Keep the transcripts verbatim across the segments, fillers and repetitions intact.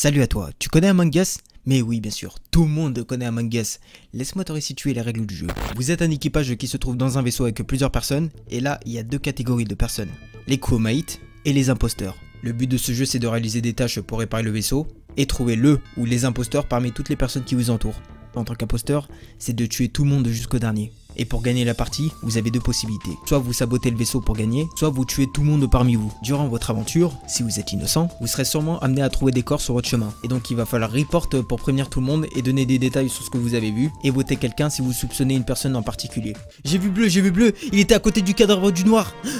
Salut à toi, tu connais Among Us? Mais oui bien sûr, tout le monde connaît Among Us. Laisse-moi te restituer les règles du jeu. Vous êtes un équipage qui se trouve dans un vaisseau avec plusieurs personnes, et là il y a deux catégories de personnes, les crewmates et les imposteurs. Le but de ce jeu c'est de réaliser des tâches pour réparer le vaisseau, et trouver le ou les imposteurs parmi toutes les personnes qui vous entourent. En tant qu'imposteur, c'est de tuer tout le monde jusqu'au dernier. Et pour gagner la partie, vous avez deux possibilités. Soit vous sabotez le vaisseau pour gagner, soit vous tuez tout le monde parmi vous. Durant votre aventure, si vous êtes innocent, vous serez sûrement amené à trouver des corps sur votre chemin. Et donc il va falloir report pour prévenir tout le monde et donner des détails sur ce que vous avez vu. Et voter quelqu'un si vous soupçonnez une personne en particulier. J'ai vu bleu, j'ai vu bleu, il était à côté du cadavre du noir. Mais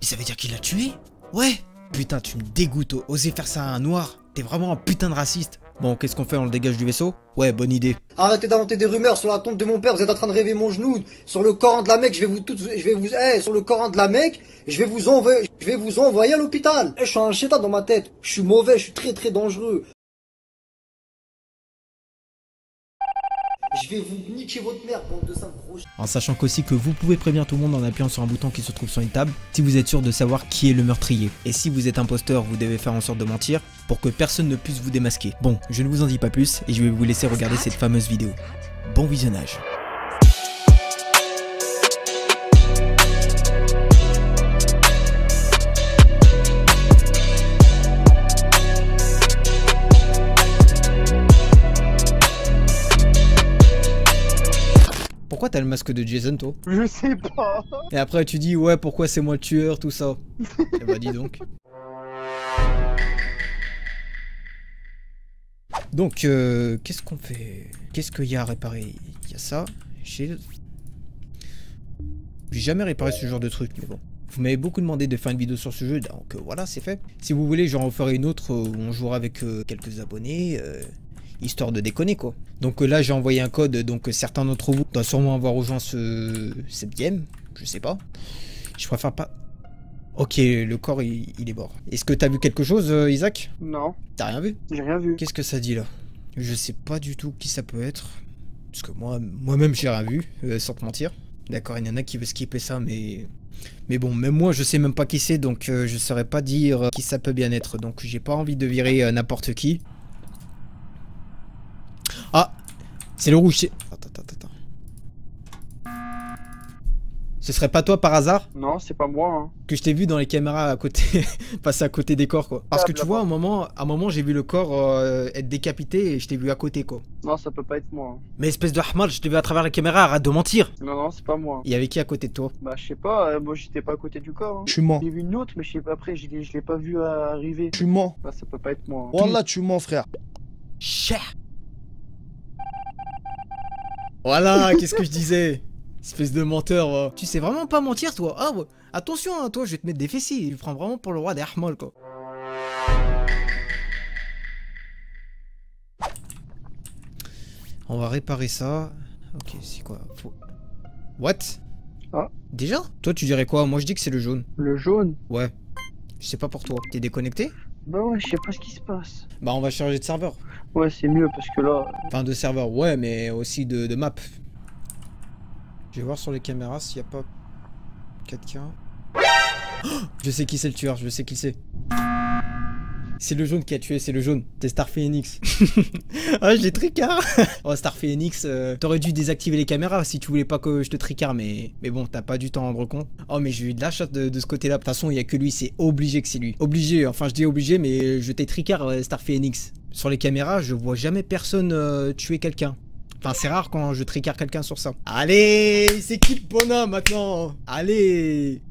ça veut dire qu'il l'a tué? Ouais. Putain, tu me dégoûtes, oser faire ça à un noir. T'es vraiment un putain de raciste. Bon, qu'est-ce qu'on fait? On le dégage du vaisseau? Ouais, bonne idée. Arrêtez d'inventer des rumeurs sur la tombe de mon père, vous êtes en train de rêver mon genou. Sur le Coran de la Mecque, je vais vous toutes, je vais vous, eh, hey, sur le Coran de la Mecque, je vais vous envoyer, je vais vous envoyer à l'hôpital. Hey, je suis un chéta dans ma tête, je suis mauvais, je suis très très dangereux. Je vais vous niquer votre mère, bande de cinq gros. En sachant qu'aussi que vous pouvez prévenir tout le monde en appuyant sur un bouton qui se trouve sur une table, si vous êtes sûr de savoir qui est le meurtrier. Et si vous êtes imposteur, vous devez faire en sorte de mentir pour que personne ne puisse vous démasquer. Bon, je ne vous en dis pas plus et je vais vous laisser regarder cette fameuse vidéo. Bon visionnage. Pourquoi t'as le masque de Jason, toi? Je sais pas. Et après tu dis ouais pourquoi c'est moi le tueur tout ça. Et bah dis donc. Donc euh, qu'est-ce qu'on fait? Qu'est-ce qu'il y a à réparer? Il y a ça. J'ai jamais réparé ce genre de truc mais bon. Vous m'avez beaucoup demandé de faire une vidéo sur ce jeu donc euh, voilà c'est fait. Si vous voulez j'en referai une autre où on jouera avec euh, quelques abonnés. Euh... Histoire de déconner quoi. Donc là j'ai envoyé un code, donc certains d'entre vous doivent sûrement avoir rejoint ce septième, je sais pas. Je préfère pas. Ok, le corps il, il est mort. Est-ce que t'as vu quelque chose euh, Isaak? Non. T'as rien vu? J'ai rien vu. Qu'est-ce que ça dit là? Je sais pas du tout qui ça peut être. Parce que moi, moi-même j'ai rien vu, euh, sans te mentir. D'accord, il y en a qui veut skipper ça mais... Mais bon, même moi je sais même pas qui c'est donc euh, je saurais pas dire euh, qui ça peut bien être. Donc j'ai pas envie de virer euh, n'importe qui. Ah, c'est le rouge, c'est... Attends, attends, attends. Ce serait pas toi par hasard? Non, c'est pas moi. Hein. Que je t'ai vu dans les caméras à côté, passer à côté des corps quoi. Parce que tu vois, à un moment, à un moment j'ai vu le corps euh, être décapité et je t'ai vu à côté quoi. Non, ça peut pas être moi. Hein. Mais espèce de Ahmad, je t'ai vu à travers la caméra, arrête de mentir. Non, non, c'est pas moi. Il y avait qui à côté de toi? Bah je sais pas, euh, moi j'étais pas à côté du corps. Hein. Tu mens. J'ai vu une autre, mais je sais pas, après je l'ai pas vu euh, arriver. Tu mens. Bah ça peut pas être moi. Hein. Wallah, tu mens frère. Cher. Voilà, qu'est-ce que je disais? Espèce de menteur, ouais. Tu sais vraiment pas mentir, toi. Ah, ouais. Attention, hein, toi, je vais te mettre des fessiers. Il prend vraiment pour le roi des Ahmol, quoi. On va réparer ça. Ok, c'est quoi? Faut... What? Ah. Déjà? Toi, tu dirais quoi? Moi, je dis que c'est le jaune. Le jaune? Ouais. Je sais pas pour toi. T'es déconnecté? Bah ouais, je sais pas ce qui se passe. Bah on va changer de serveur. Ouais, c'est mieux parce que là... Enfin de serveur, ouais, mais aussi de, de map. Je vais voir sur les caméras s'il y a pas... quelqu'un... Oh, je sais qui c'est le tueur, je sais qui c'est. C'est le jaune qui a tué, c'est le jaune. C'est Starfy N X. Ah, je l'ai tricard. Oh, Starfy N X, euh, t'aurais dû désactiver les caméras si tu voulais pas que je te tricard, mais mais bon, t'as pas dû t'en rendre compte. Oh, mais j'ai eu de la chatte de, de ce côté-là. De toute façon, il y a que lui, c'est obligé que c'est lui. Obligé, enfin, je dis obligé, mais je t'ai tricard, euh, Starfy N X. Sur les caméras, je vois jamais personne euh, tuer quelqu'un. Enfin, c'est rare quand je tricard quelqu'un sur ça. Allez, c'est qui le bonhomme maintenant? Allez!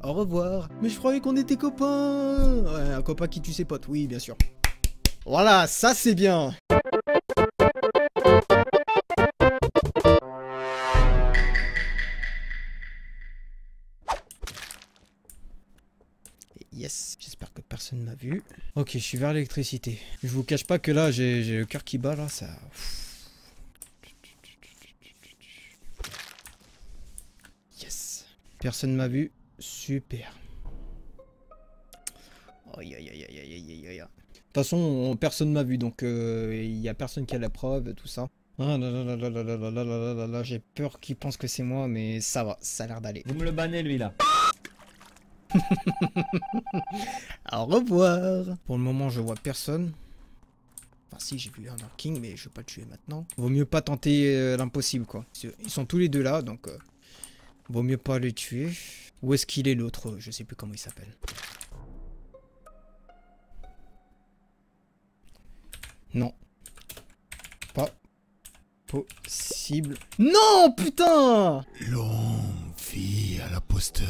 Au revoir. Mais je croyais qu'on était copains. Ouais, un copain qui tue ses potes, oui, bien sûr. Voilà, ça c'est bien. Yes, j'espère que personne m'a vu. Ok, je suis vers l'électricité. Je vous cache pas que là, j'ai le cœur qui bat, là, ça... Yes. Personne m'a vu. Super. De toute façon, personne m'a vu, donc il euh, y a personne qui a la preuve, tout ça. Ah là là là là là là là là là là, j'ai peur qu'il pense que c'est moi, mais ça va, ça a l'air d'aller. Vous me le bannez, lui, là. Au revoir. Pour le moment, je vois personne. Enfin si, j'ai vu un King, mais je vais pas le tuer maintenant. Vaut mieux pas tenter euh, l'impossible quoi. Ils sont tous les deux là, donc euh, vaut mieux pas les tuer. Où est-ce qu'il est l'autre? Je sais plus comment il s'appelle. Non. Pas possible. Non putain. Longue vie à l'imposteur.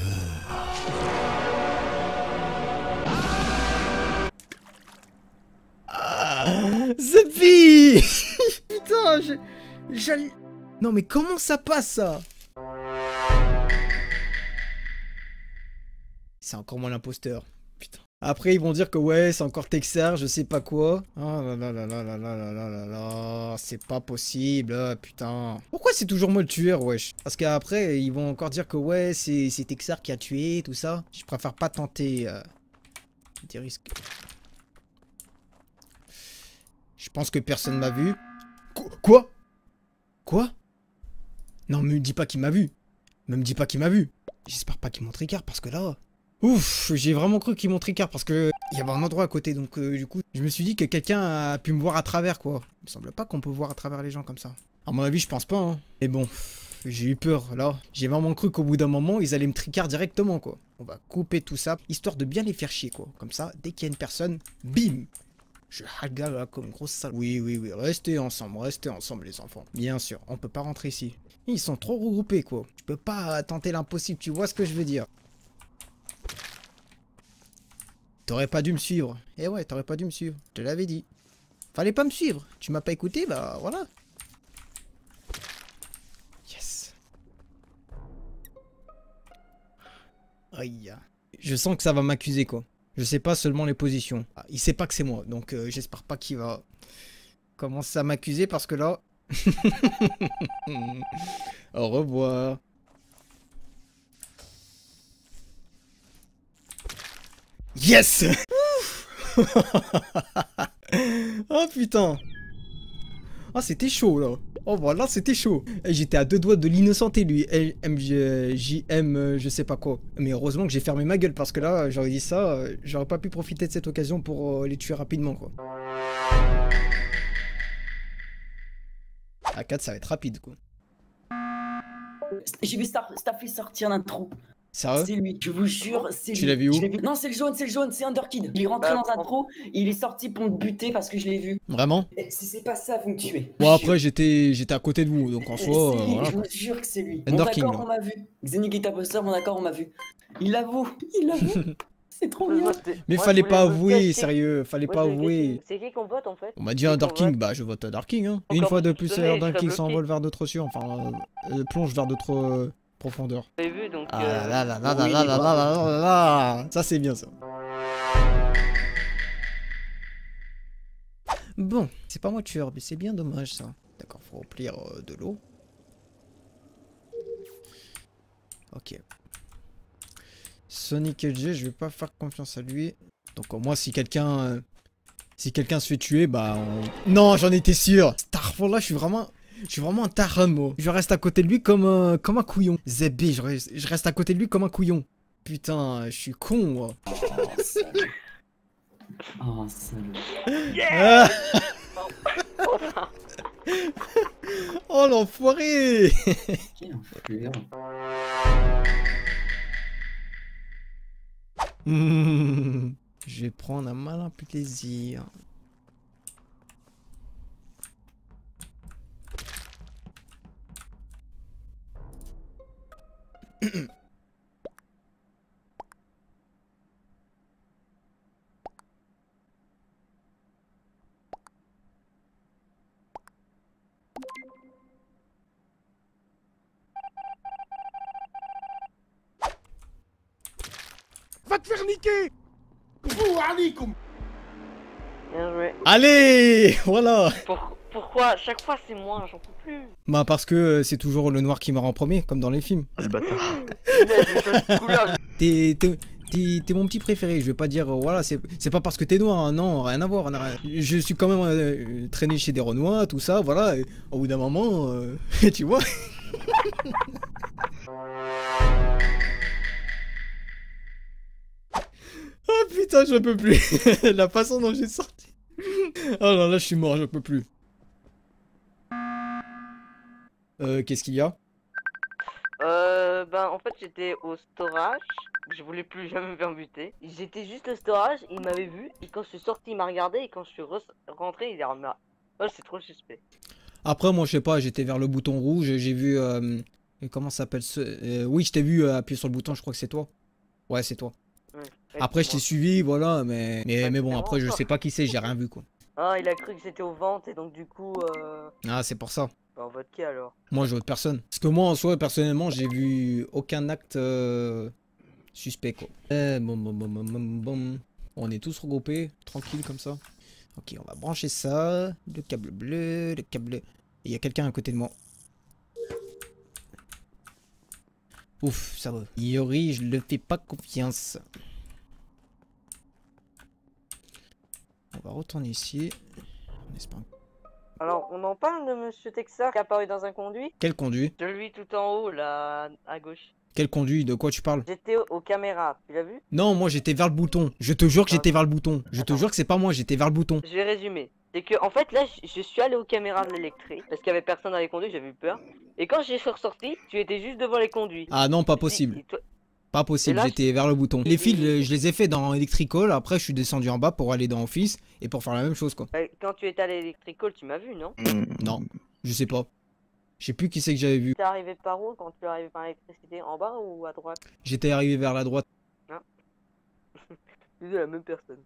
Zepi. Putain, je... j'allais... Non mais comment ça passe ça? C'est encore moi l'imposteur. Putain. Après ils vont dire que ouais c'est encore TeXar, je sais pas quoi. Oh là là là là là là là là là là. C'est pas possible, ah, putain. Pourquoi c'est toujours moi le tueur, wesh? Parce qu'après ils vont encore dire que ouais c'est TeXar qui a tué, tout ça. Je préfère pas tenter euh... des risques. Je pense que personne m'a vu. Qu- quoi? Quoi? Non, me dis pas qu'il m'a vu. Ne me dis pas qu'il m'a vu. J'espère pas qu'il m'ont tricard parce que là... Ouf, j'ai vraiment cru qu'il m'ont tricard parce que... Il y avait un endroit à côté, donc euh, du coup... Je me suis dit que quelqu'un a pu me voir à travers, quoi. Il me semble pas qu'on peut voir à travers les gens comme ça. À mon avis, je pense pas, hein. Mais bon, j'ai eu peur, là. J'ai vraiment cru qu'au bout d'un moment, ils allaient me tricard directement, quoi. On va couper tout ça, histoire de bien les faire chier, quoi. Comme ça, dès qu'il y a une personne, bim! Je haga là comme grosse sale. Oui, oui, oui, restez ensemble, restez ensemble les enfants. Bien sûr, on peut pas rentrer ici. Ils sont trop regroupés quoi. Je peux pas tenter l'impossible, tu vois ce que je veux dire. T'aurais pas dû me suivre. Eh ouais, t'aurais pas dû me suivre, je te l'avais dit. Fallait pas me suivre, tu m'as pas écouté, bah voilà. Yes. Aïe. Je sens que ça va m'accuser quoi. Je sais pas seulement les positions. Ah, il sait pas que c'est moi, donc euh, j'espère pas qu'il va commencer à m'accuser parce que là... Au revoir. Yes. Oh putain. Ah c'était chaud là. Oh voilà, c'était chaud. J'étais à deux doigts de l'innocenté lui. L M J M je sais pas quoi. Mais heureusement que j'ai fermé ma gueule parce que là j'aurais dit ça, j'aurais pas pu profiter de cette occasion pour les tuer rapidement quoi. À quatre ça va être rapide quoi. J'ai vu Starfy sortir d'un trou. Sérieux? C'est lui, je vous jure, c'est lui. Tu l'as vu où? Non, c'est le jaune, c'est le jaune, c'est Underkid. Il est rentré dans un trou, il est sorti pour me buter parce que je l'ai vu. Vraiment? Si c'est pas ça, vous me tuez. Bon, après, j'étais j'étais à côté de vous, donc en soi. Euh, voilà. Je vous jure que c'est lui. Underkid. Bon, d'accord, on m'a vu. Xenigita Poster, bon, d'accord, on m'a vu. Il l'avoue, il l'avoue. C'est trop bien. Mais ouais, fallait pas avouer, sérieux, fallait ouais, pas avouer. C'est qui qu'on vote en fait? On m'a dit un Darking, bah je vote un Darking. Hein. Une fois de plus, Darking s'envole vers d'autres cieux, enfin, euh, plonge vers d'autres. Euh... Profondeur. Vu, donc, ah euh... là là là là, oui, là, là, là, là, là, là. Ça c'est bien ça. Bon, c'est pas moi le tueur, mais c'est bien dommage ça. D'accord, faut remplir euh, de l'eau. Ok. SonicLG, je vais pas faire confiance à lui. Donc au moins si quelqu'un, euh, si quelqu'un se fait tuer, bah on... non, j'en étais sûr. Starfall là, je suis vraiment. Je suis vraiment un taramo. Je reste à côté de lui comme un, comme un couillon. Zébé, je reste, je reste à côté de lui comme un couillon. Putain, je suis con, moi. Oh, salut. Oh, salut. Yeah. Ah. Oh, l'enfoiré. Mmh. Je vais prendre un malin plaisir. Va te faire niquer. Bien joué. Allez, voilà. Pour... Pourquoi chaque fois c'est moi, j'en peux plus. Bah parce que euh, c'est toujours le noir qui meurt en premier, comme dans les films. Le bâtard. T'es mon petit préféré, je vais pas dire, euh, voilà, c'est pas parce que t'es noir, hein, non, rien à voir. Rien à... Je suis quand même euh, traîné chez des Renois, tout ça, voilà, et au bout d'un moment, euh, tu vois. Oh putain, j'en peux plus. La façon dont j'ai sorti. Oh là là, je suis mort, je peux plus. Euh, qu'est-ce qu'il y a? Euh, ben en fait j'étais au storage, je voulais plus jamais me faire buter. J'étais juste au storage, il m'avait vu, et quand je suis sorti il m'a regardé, et quand je suis rentré il est en là. Oh, c'est trop suspect. Après moi je sais pas, j'étais vers le bouton rouge, j'ai vu... Euh, comment ça s'appelle ce... Euh, oui je t'ai vu euh, appuyer sur le bouton, je crois que c'est toi. Ouais c'est toi. Ouais, après je t'ai suivi, voilà, mais... Mais, ouais, mais bon après je sais pas qui c'est, j'ai rien vu quoi. Ah il a cru que c'était aux ventes et donc du coup... Euh... Ah c'est pour ça. On vote qui alors? Moi je vote personne. Parce que moi en soi personnellement j'ai vu aucun acte euh, suspect quoi. Euh, bon, bon, bon, bon, bon. On est tous regroupés, tranquille comme ça. Ok, on va brancher ça. Le câble bleu, le câble bleu. Il y a quelqu'un à côté de moi. Ouf, ça va. Yori, je le fais pas confiance. On va retourner ici. On espère. Alors, on en parle de Monsieur TeXar qui est apparu dans un conduit? Quel conduit? Celui tout en haut, là, à gauche. Quel conduit? De quoi tu parles? J'étais aux caméras, tu l'as vu? Non, moi j'étais vers le bouton. Je te jure que j'étais vers le bouton. Je te jure que c'est pas moi, j'étais vers le bouton. Je vais résumer. C'est que, en fait, là, je, je suis allé aux caméras de l'électrique, parce qu'il y avait personne dans les conduits, j'avais eu peur. Et quand j'ai ressorti, tu étais juste devant les conduits. Ah non, pas possible. Pas possible, j'étais vers le bouton. Les fils, je les ai fait dans Electric Hall, après je suis descendu en bas pour aller dans Office et pour faire la même chose quoi. Quand tu étais à l'Electric Hall, tu m'as vu, non? Non, je sais pas. Je sais plus qui c'est que j'avais vu. T'es arrivé par où quand tu es arrivé par l'électricité? En bas ou à droite? J'étais arrivé vers la droite. Ah. Vous êtes la même personne.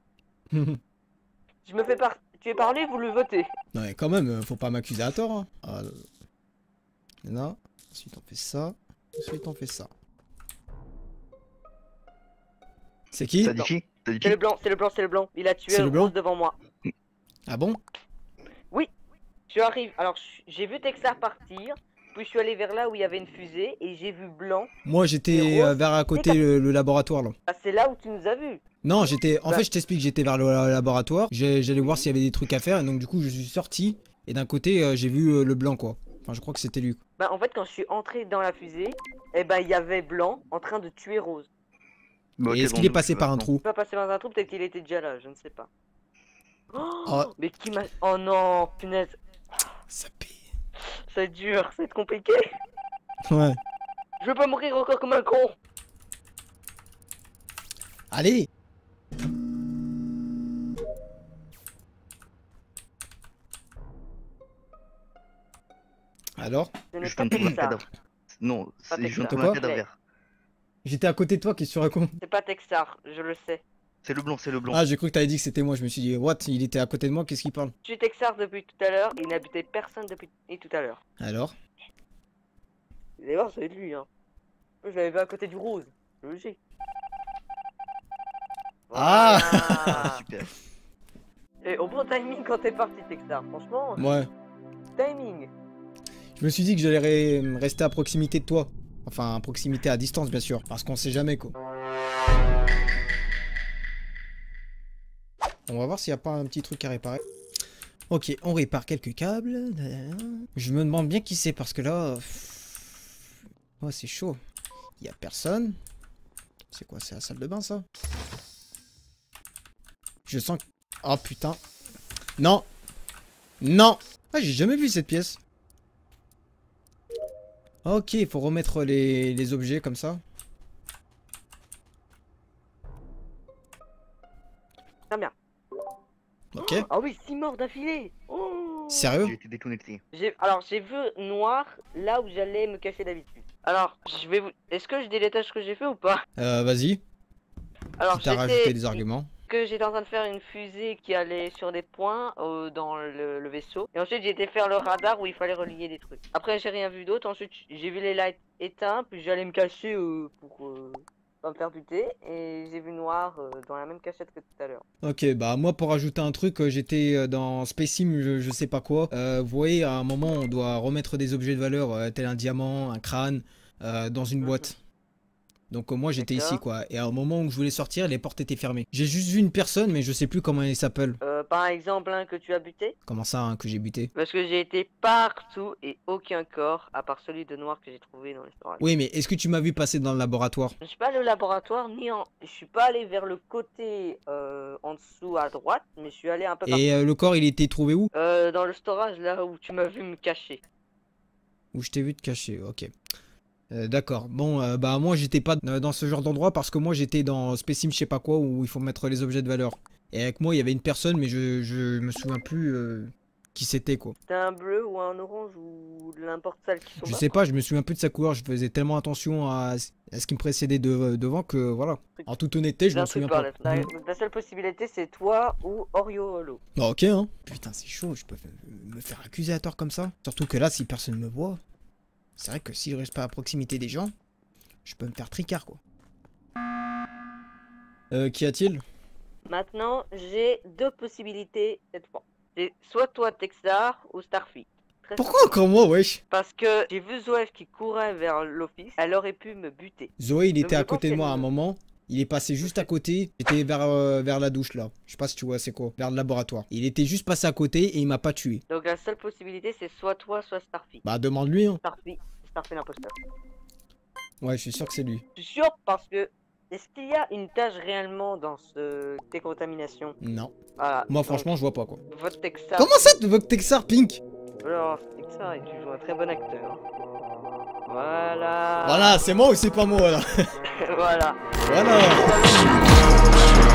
Je me fais par... Tu es parlé, vous le votez. Non mais quand même, faut pas m'accuser à tort. Hein. Ah, là, ensuite on fait ça, ensuite on fait ça. C'est qui? C'est le blanc, c'est le blanc, c'est le blanc. Il a tué le blanc devant moi. Ah bon? Oui. Je arrive. Alors j'ai vu TeXar partir, puis je suis allé vers là où il y avait une fusée et j'ai vu blanc. Moi j'étais vers à côté le, le laboratoire là. Ah, c'est là où tu nous as vus? Non, j'étais. En bah. fait, je t'explique. J'étais vers le laboratoire. J'allais voir s'il y avait des trucs à faire et donc du coup je suis sorti et d'un côté j'ai vu le blanc quoi. Enfin, je crois que c'était lui. Bah en fait quand je suis entré dans la fusée, eh bah il y avait blanc en train de tuer Rose. Bon, est-ce qu'il est passé par un trou? Pas passé par un trou, peut-être qu'il était déjà là, je ne sais pas. Oh, oh. Mais qui m'a... Oh non, punaise. Ça pire. C'est dur, ça va être compliqué. Ouais. Je veux pas mourir encore comme un con. Allez. Alors je tombe sur un cadavre. Non, c'est juste un cadavre. J'étais à côté de toi, qu'est-ce que tu racontes? C'est pas TeXar, je le sais. C'est le blond, c'est le blond. Ah, j'ai cru que t'avais dit que c'était moi, je me suis dit, what? Il était à côté de moi, qu'est-ce qu'il parle? Je suis TeXar depuis tout à l'heure, il n'habitait personne depuis tout à l'heure. Alors? D'ailleurs, c'est lui, hein. Je l'avais vu à côté du rose, logique. Ah, ah. Super. Et au bon timing quand t'es parti, TeXar, franchement. Ouais. Timing. Je me suis dit que j'allais re rester à proximité de toi. Enfin, proximité à distance, bien sûr, parce qu'on sait jamais quoi. On va voir s'il n'y a pas un petit truc à réparer. Ok, on répare quelques câbles. Je me demande bien qui c'est, parce que là... Oh, c'est chaud. Il n'y a personne. C'est quoi, c'est la salle de bain, ça? Je sens... Oh, putain. Non. Non. Ah, j'ai jamais vu cette pièce. Ok, il faut remettre les, les objets comme ça. Très bien. Ok. Ah oh, oh oui, six morts d'affilée. Oh. Sérieux? J'ai été déconnecté. Alors, j'ai vu noir là où j'allais me cacher d'habitude. Alors, je vais vous... Est-ce que je dis les tâches que j'ai fait ou pas? Euh, vas-y. Alors, si t'as rajouté des arguments. Que j'étais en train de faire une fusée qui allait sur des points euh, dans le, le vaisseau. Et ensuite j'ai été faire le radar où il fallait relier des trucs. Après j'ai rien vu d'autre. Ensuite j'ai vu les lights éteints. Puis j'allais me cacher euh, pour euh, pas me faire buter. Et j'ai vu noir euh, dans la même cachette que tout à l'heure. Ok, bah moi pour ajouter un truc, j'étais dans Spacim, je, je sais pas quoi. Euh, vous voyez, à un moment on doit remettre des objets de valeur euh, tel un diamant, un crâne euh, dans une boîte. Donc moi j'étais ici quoi, et à un moment où je voulais sortir, les portes étaient fermées. J'ai juste vu une personne mais je sais plus comment elle s'appelle. Euh, par exemple hein, que tu as buté. Comment ça hein, que j'ai buté? Parce que j'ai été partout et aucun corps, à part celui de noir que j'ai trouvé dans l'estorage. Oui mais est-ce que tu m'as vu passer dans le laboratoire? Je suis pas allé au laboratoire, ni en... je suis pas allé vers le côté euh, en dessous à droite, mais je suis allé un peu partout. Et euh, le corps il était trouvé où? Euh, dans le storage là où tu m'as vu me cacher. Où je t'ai vu te cacher, ok. Euh, D'accord. Bon, euh, bah moi j'étais pas dans ce genre d'endroit parce que moi j'étais dans Spécime je sais pas quoi où il faut mettre les objets de valeur. Et avec moi il y avait une personne mais je, je me souviens plus euh, qui c'était quoi. C'était un bleu ou un orange ou n'importe celle qui sont. Je sais pas, je me souviens plus de sa couleur. Je faisais tellement attention à, à ce qui me précédait de, euh, devant que voilà. En toute honnêteté je m'en souviens pas. La, la seule possibilité c'est toi ou Oriolo. Bah ok hein. Putain c'est chaud, je peux me faire accuser à tort comme ça. Surtout que là si personne me voit... C'est vrai que si je reste pas à proximité des gens, je peux me faire tricard quoi. Euh, qu'y a-t-il? Maintenant, j'ai deux possibilités cette fois. C'est soit toi TeXar ou Starfy. Très Pourquoi simple. Encore moi wesh? Parce que j'ai vu Zoé qui courait vers l'office, elle aurait pu me buter. Zoé il Donc était à côté de moi à un moment, il est passé juste à côté, j'étais vers, euh, vers la douche là. Je sais pas si tu vois c'est quoi, vers le laboratoire. Il était juste passé à côté et il m'a pas tué. Donc la seule possibilité c'est soit toi, soit Starfy. Bah demande-lui hein. Starfy, Starfy l'imposteur. Ouais je suis sûr que c'est lui. Je suis sûr parce que... Est-ce qu'il y a une tâche réellement dans ce décontamination? Non. Voilà. Moi franchement je vois pas quoi. Votre TeXar... Comment ça tu veux que TeXar Pink? Alors TeXar est toujours un très bon acteur. Voilà. Voilà, c'est moi ou c'est pas moi là? Voilà. Voilà.